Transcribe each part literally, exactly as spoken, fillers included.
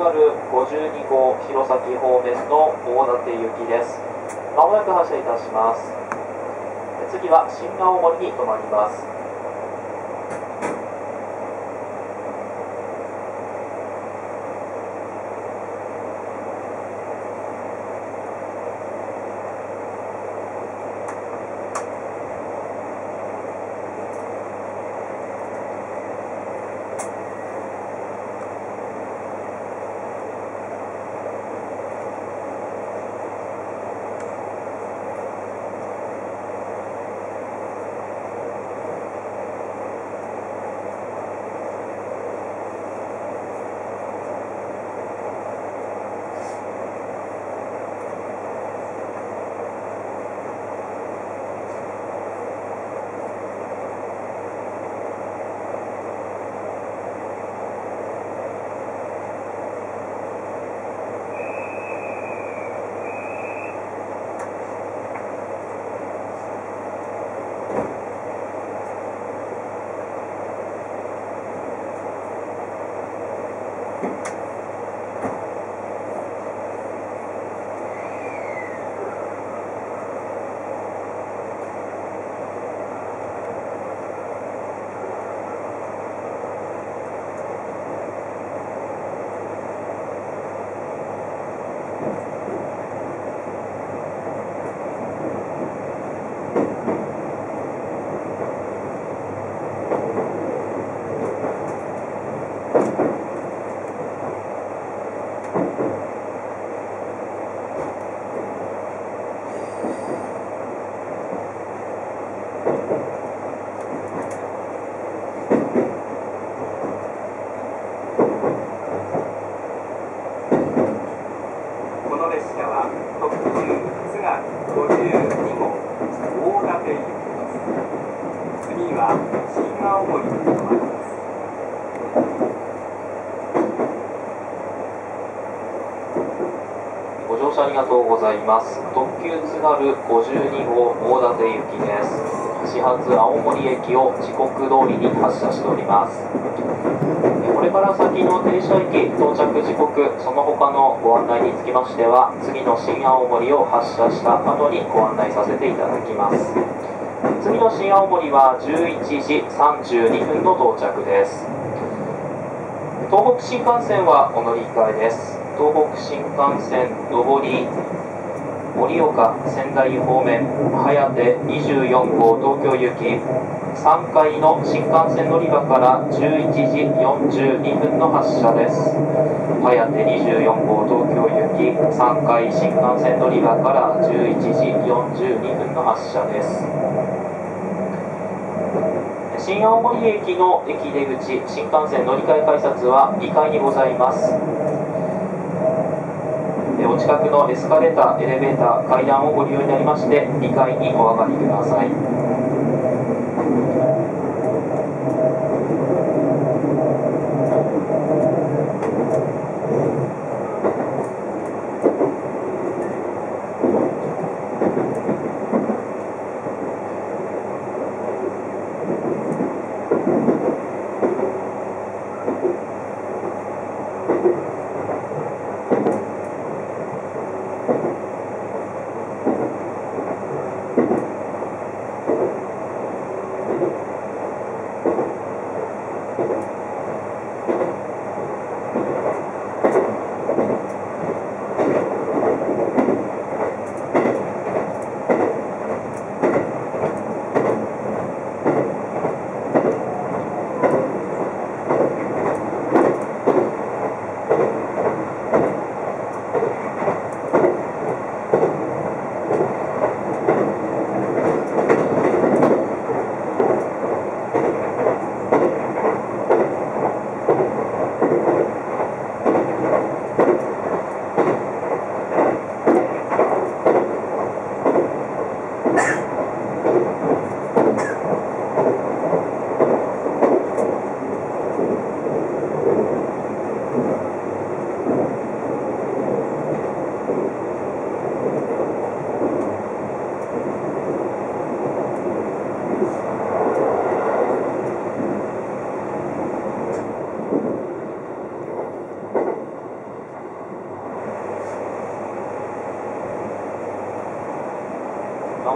ごじゅうに号弘前方面の大館行きです。まもなく発車いたします。次は新青森に停まります。ありがとうございます。特急津軽ごじゅうに号大館行きです。始発青森駅を時刻通りに発車しております。これから先の停車駅到着時刻、その他のご案内につきましては、次の新青森を発車した後にご案内させていただきます。次の新青森はじゅういちじさんじゅうにふんの到着です。東北新幹線はお乗り換えです。東北新幹線上り、盛岡、仙台方面、はやてにじゅうよん号東京行き、さんがいの新幹線乗り場からじゅういちじよんじゅうにふんの発車です。はやてにじゅうよん号東京行き、さんがい新幹線乗り場からじゅういちじよんじゅうにふんの発車です。新青森駅の駅出口、新幹線乗り換え改札はにかいにございます。お近くのエスカレーター、エレベーター、階段をご利用になりまして、にかいにお上がりください。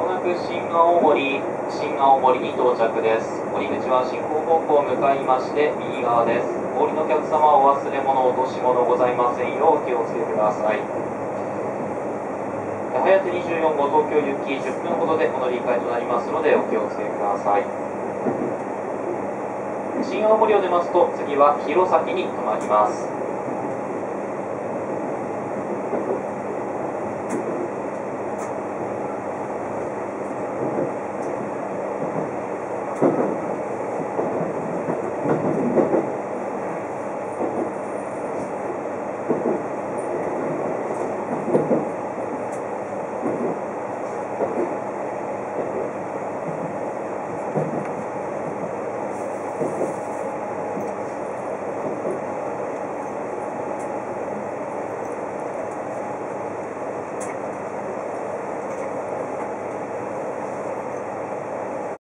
もなく新青森、新青森に到着です。降り口は進行方向向かいまして右側です。お降りのお客様はお忘れ物、落とし物ございませんようお気をつけください。はやてにじゅうよん号東京行きじゅっぷんほどでお乗り換えとなりますのでお気をつけください。新青森を出ますと次は弘前に停まります。